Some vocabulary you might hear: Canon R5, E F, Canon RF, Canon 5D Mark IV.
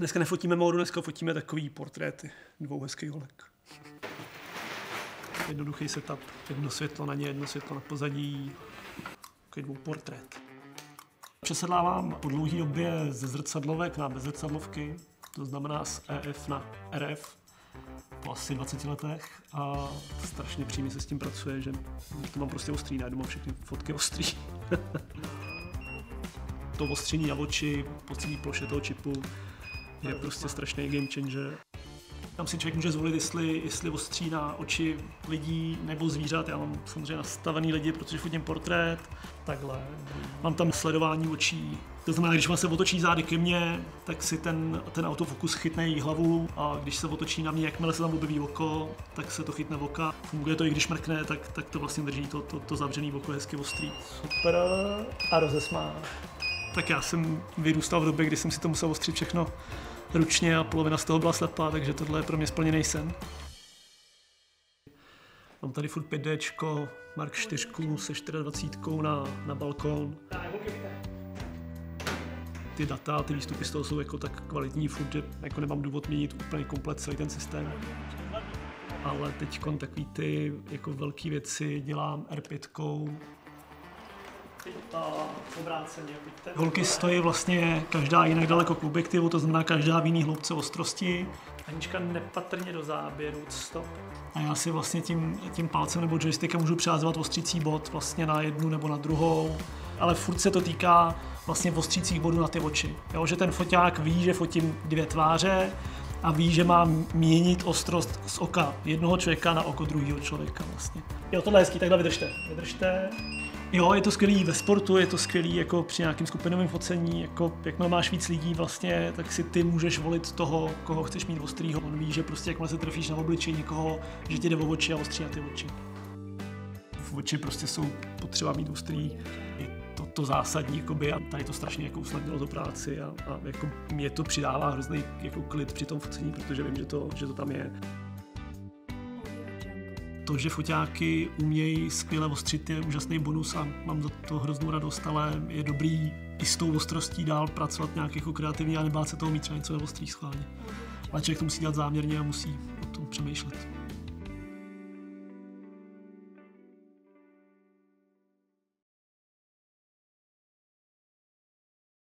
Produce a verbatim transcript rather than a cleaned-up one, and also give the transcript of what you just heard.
Dneska nefotíme módu, dneska fotíme takový portréty dvou hezkých holek. Jednoduchý setup, jedno světlo na ně, jedno světlo na pozadí, takový dvou portrét. Přesedlávám po dlouhé době ze zrcadlovek na bezzrcadlovky, to znamená z E F na R F po asi dvaceti letech a strašně přímě se s tím pracuje, že to mám prostě ostrý, najdu mám všechny fotky ostrý. To ostření na oči, po celé ploše toho čipu je prostě strašný game changer. Tam si člověk může zvolit, jestli, jestli ostří na oči lidí nebo zvířat. Já mám samozřejmě nastavený lidi, protože fotím portrét, takhle. Mám tam sledování očí. To znamená, když se otočí zády ke mně, tak si ten, ten autofokus chytne její hlavu a když se otočí na mě, jakmile se tam objeví oko, tak se to chytne voka. Funguje to, i když mrkne, tak, tak to vlastně drží to, to, to zavřený oko hezky ostrý. Super a rozesmá. Tak já jsem vyrůstal v době, kdy jsem si to musel ostřit všechno ručně a polovina z toho byla slepá, takže tohle je pro mě splněný sen. Mám tady furt pět déčko, Mark čtyři se dvacet čtyři na, na balkón. Ty data, ty výstupy z toho jsou jako tak kvalitní furt, že jako nemám důvod měnit úplně komplet celý ten systém. Ale teď takový ty jako velké věci dělám R pět. Holky stojí vlastně každá jinak daleko k objektivu, to znamená každá v jiný hloubce ostrosti. Anička nepatrně do záběru, stop. A já si vlastně tím, tím palcem nebo joystickem můžu přihazovat ostřící bod vlastně na jednu nebo na druhou, ale furt se to týká vlastně ostřících bodů na ty oči. Jo, že ten foťák ví, že fotím dvě tváře a ví, že mám měnit ostrost z oka jednoho člověka na oko druhého člověka vlastně. Jo, tohle je hezký, takhle vydržte, vydržte. Jo, je to skvělý ve sportu, je to skvělý jako při nějakém skupinovém focení, jako jakmile máš víc lidí vlastně, tak si ty můžeš volit toho, koho chceš mít ostrýho. On ví, že prostě jakmile se trefíš na obličej někoho, že ti jde o oči a ostří na ty oči. V oči prostě jsou potřeba mít ostrý, je to, to zásadní, jakoby, a tady to strašně jako usnadnilo do práci a, a jako mě to přidává hrozný jako klid při tom focení, protože vím, že to, že to tam je. To, že foťáky umějí skvěle ostřit, je úžasný bonus a mám za to hroznou radost, ale je dobrý i s tou ostrostí dál pracovat nějak jako kreativně a nebát se toho mít třeba něco neostrých schválně. Ale člověk to musí dělat záměrně a musí o tom přemýšlet.